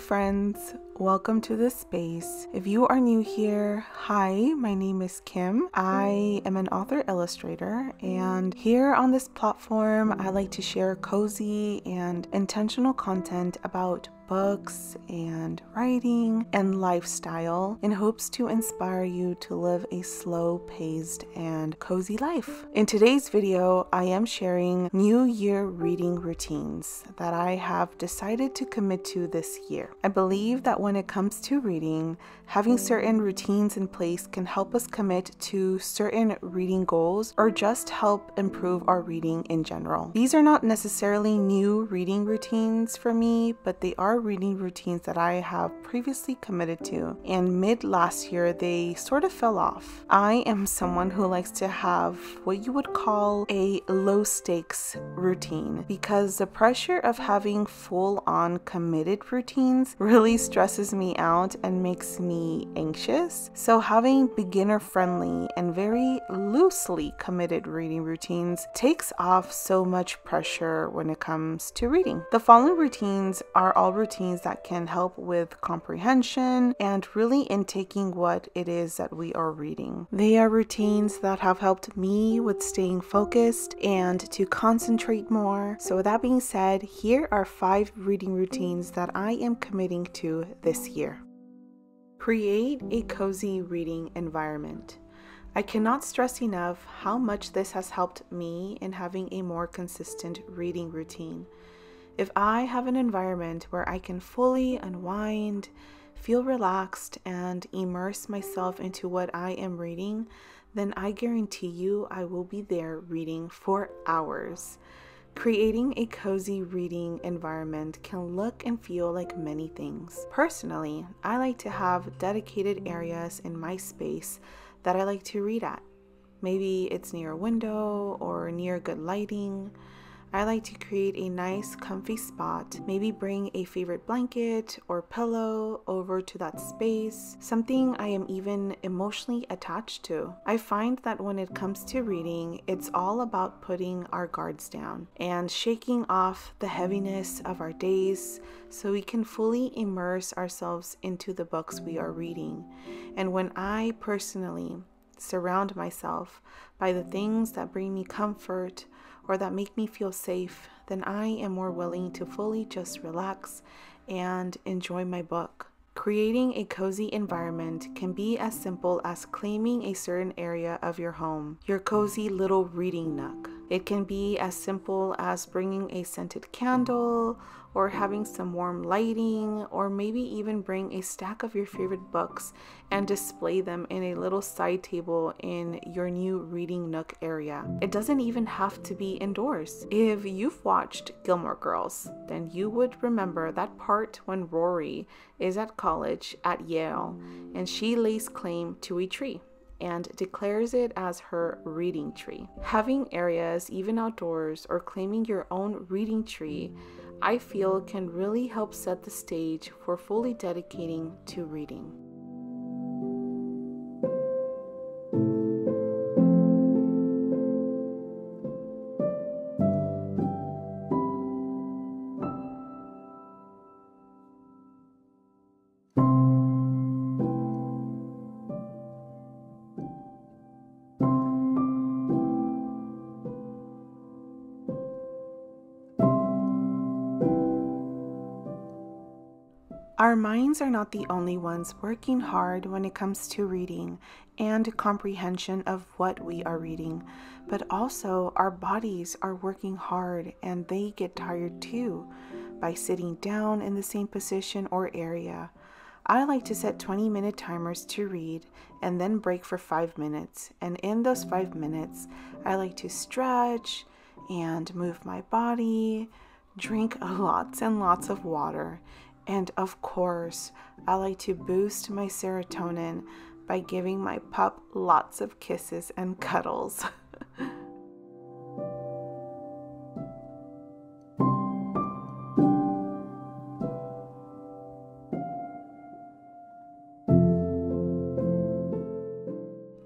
friends, welcome to this space. If you are new here, hi, my name is Kim. I am an author illustrator, and here on this platform I like to share cozy and intentional content about books and writing and lifestyle in hopes to inspire you to live a slow-paced and cozy life. In today's video, I am sharing New Year reading routines that I have decided to commit to this year. I believe that when it comes to reading, having certain routines in place can help us commit to certain reading goals or just help improve our reading in general. These are not necessarily new reading routines for me, but they are reading routines that I have previously committed to, and mid last year they sort of fell off. I am someone who likes to have what you would call a low stakes routine because the pressure of having full-on committed routines really stresses me out and makes me anxious. So having beginner-friendly and very loosely committed reading routines takes off so much pressure when it comes to reading. The following routines are all routines that can help with comprehension and really intaking what it is that we are reading. They are routines that have helped me with staying focused and to concentrate more. So with that being said, here are 5 reading routines that I am committing to this year. Create a cozy reading environment. I cannot stress enough how much this has helped me in having a more consistent reading routine. If I have an environment where I can fully unwind, feel relaxed, and immerse myself into what I am reading, then I guarantee you I will be there reading for hours. Creating a cozy reading environment can look and feel like many things. Personally, I like to have dedicated areas in my space that I like to read at. Maybe it's near a window or near good lighting. I like to create a nice comfy spot, maybe bring a favorite blanket or pillow over to that space, something I am even emotionally attached to. I find that when it comes to reading, it's all about putting our guards down and shaking off the heaviness of our days so we can fully immerse ourselves into the books we are reading. And when I personally surround myself by the things that bring me comfort or that make me feel safe, then I am more willing to fully just relax and enjoy my book. Creating a cozy environment can be as simple as claiming a certain area of your home, your cozy little reading nook. It can be as simple as bringing a scented candle or having some warm lighting, or maybe even bring a stack of your favorite books and display them in a little side table in your new reading nook area. It doesn't even have to be indoors. If you've watched Gilmore Girls, then you would remember that part when Rory is at college at Yale and she lays claim to a tree and declares it as her reading tree. Having areas, even outdoors, or claiming your own reading tree, I feel can really help set the stage for fully dedicating to reading. Our minds are not the only ones working hard when it comes to reading and comprehension of what we are reading, but also our bodies are working hard and they get tired too by sitting down in the same position or area. I like to set 20-minute timers to read and then break for 5 minutes, and in those 5 minutes, I like to stretch and move my body, drink lots and lots of water, and of course, I like to boost my serotonin by giving my pup lots of kisses and cuddles.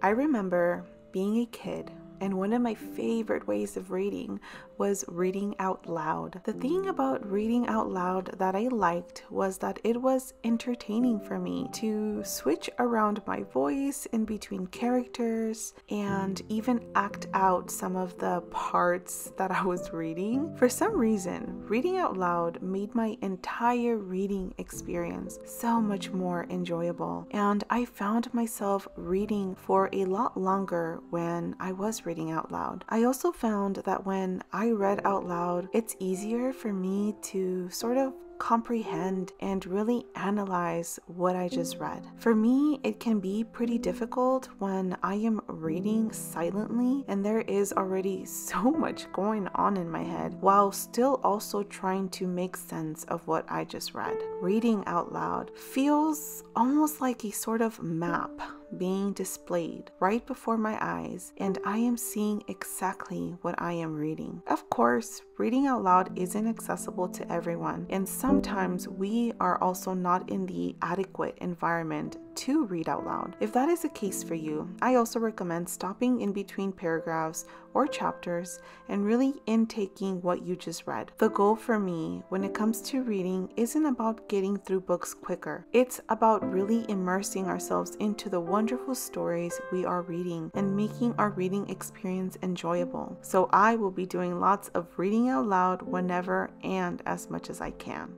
I remember being a kid And one of my favorite ways of reading was reading out loud. The thing about reading out loud that I liked was that it was entertaining for me to switch around my voice in between characters and even act out some of the parts that I was reading. For some reason, reading out loud made my entire reading experience so much more enjoyable, and I found myself reading for a lot longer when I was reading out loud. I also found that when I read out loud, it's easier for me to sort of comprehend and really analyze what I just read. For me, it can be pretty difficult when I am reading silently and there is already so much going on in my head while still also trying to make sense of what I just read. Reading out loud feels almost like a sort of map being displayed right before my eyes, and I am seeing exactly what I am reading. Of course, reading out loud isn't accessible to everyone, and sometimes we are also not in the adequate environment to read out loud. If that is the case for you, I also recommend stopping in between paragraphs or chapters and really intaking what you just read. The goal for me when it comes to reading isn't about getting through books quicker. It's about really immersing ourselves into the wonderful stories we are reading and making our reading experience enjoyable. So I will be doing lots of reading out loud whenever and as much as I can.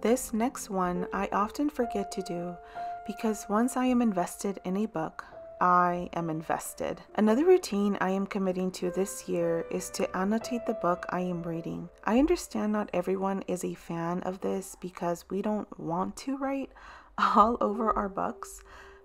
This next one I often forget to do because once I am invested in a book, I am invested. Another routine I am committing to this year is to annotate the book I am reading. I understand not everyone is a fan of this because we don't want to write all over our books,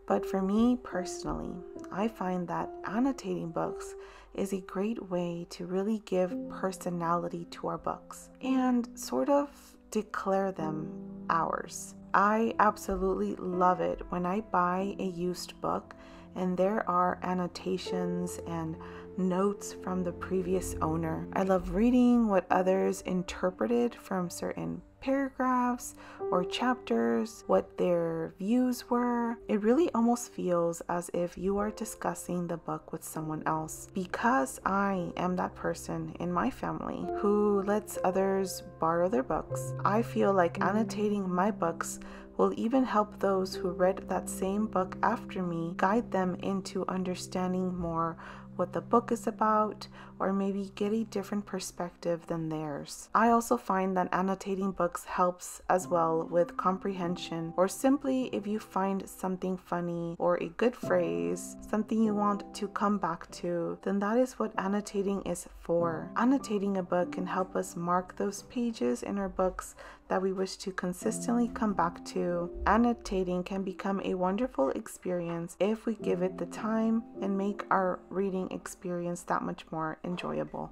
but for me personally, I find that annotating books is a great way to really give personality to our books and sort of declare them ours. I absolutely love it when I buy a used book and there are annotations and notes from the previous owner. I love reading what others interpreted from certain paragraphs or chapters, what their views were. It really almost feels as if you are discussing the book with someone else. Because I am that person in my family who lets others borrow their books, I feel like annotating my books will even help those who read that same book after me, guide them into understanding more what the book is about, or maybe get a different perspective than theirs. I also find that annotating books helps as well with comprehension, or simply if you find something funny or a good phrase, something you want to come back to, then that is what annotating is for. Annotating a book can help us mark those pages in our books that we wish to consistently come back to. Annotating can become a wonderful experience if we give it the time and make our reading experience that much more enjoyable.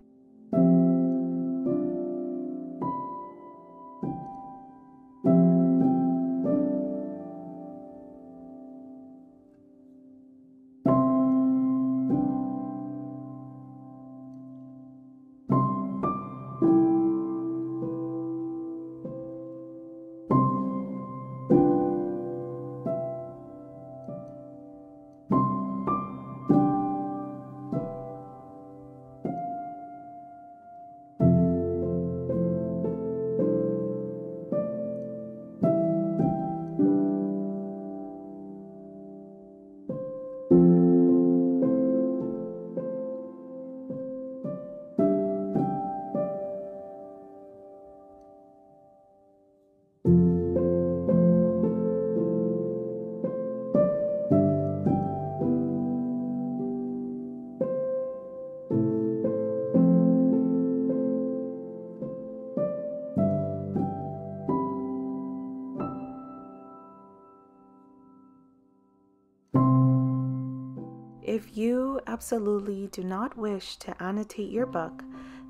If you absolutely do not wish to annotate your book,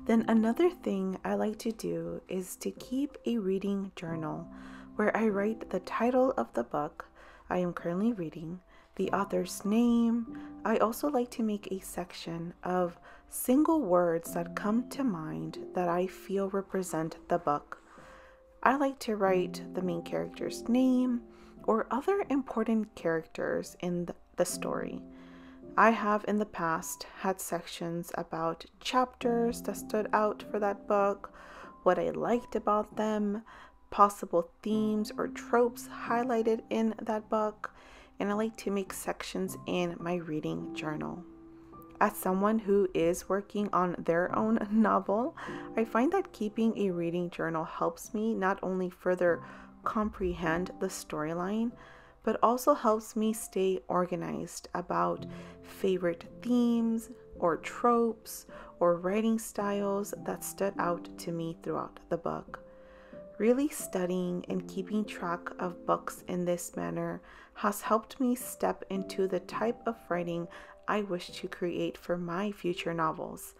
then another thing I like to do is to keep a reading journal where I write the title of the book I am currently reading, the author's name. I also like to make a section of single words that come to mind that I feel represent the book. I like to write the main character's name or other important characters in the story. I have in the past had sections about chapters that stood out for that book, what I liked about them, possible themes or tropes highlighted in that book, and I like to make sections in my reading journal. As someone who is working on their own novel, I find that keeping a reading journal helps me not only further comprehend the storyline, but also helps me stay organized about favorite themes or tropes or writing styles that stood out to me throughout the book. Really studying and keeping track of books in this manner has helped me step into the type of writing I wish to create for my future novels.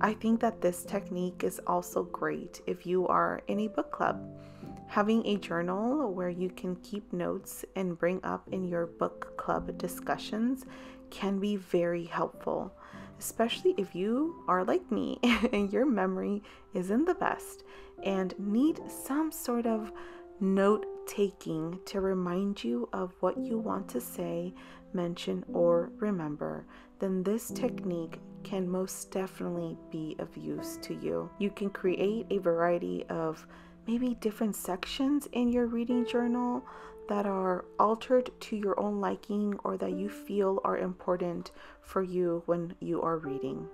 I think that this technique is also great if you are in a book club. Having a journal where you can keep notes and bring up in your book club discussions can be very helpful, especially if you are like me and your memory isn't the best and need some sort of note-taking to remind you of what you want to say, mention, or remember, then this technique can most definitely be of use to you. You can create a variety of maybe different sections in your reading journal that are altered to your own liking or that you feel are important for you when you are reading.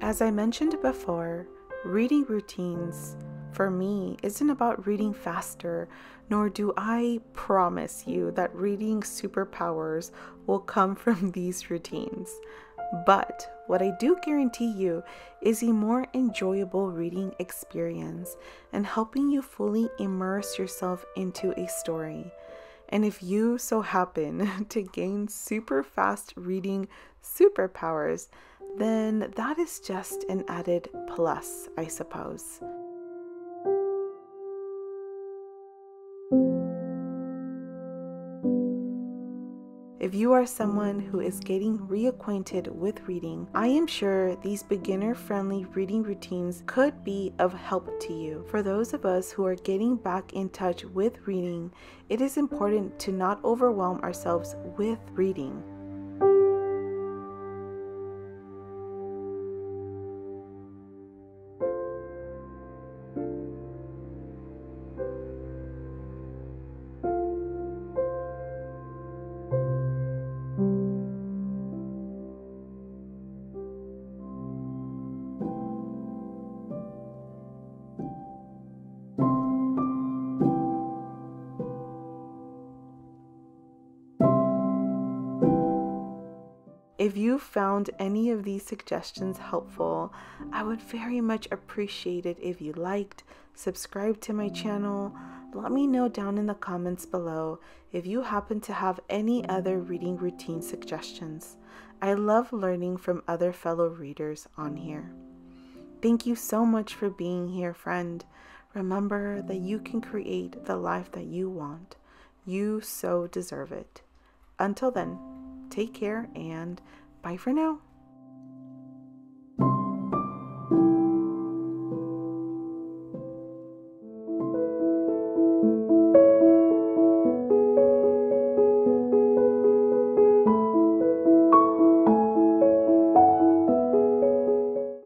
As I mentioned before, reading routines for me isn't about reading faster, nor do I promise you that reading superpowers will come from these routines. But what I do guarantee you is a more enjoyable reading experience and helping you fully immerse yourself into a story. And if you so happen to gain super fast reading superpowers, then that is just an added plus, I suppose. If you are someone who is getting reacquainted with reading, I am sure these beginner-friendly reading routines could be of help to you. For those of us who are getting back in touch with reading, it is important to not overwhelm ourselves with reading. If you found any of these suggestions helpful, I would very much appreciate it if you liked, subscribed to my channel. Let me know down in the comments below if you happen to have any other reading routine suggestions. I love learning from other fellow readers on here. Thank you so much for being here, friend. Remember that you can create the life that you want. You so deserve it. Until then, take care and bye for now.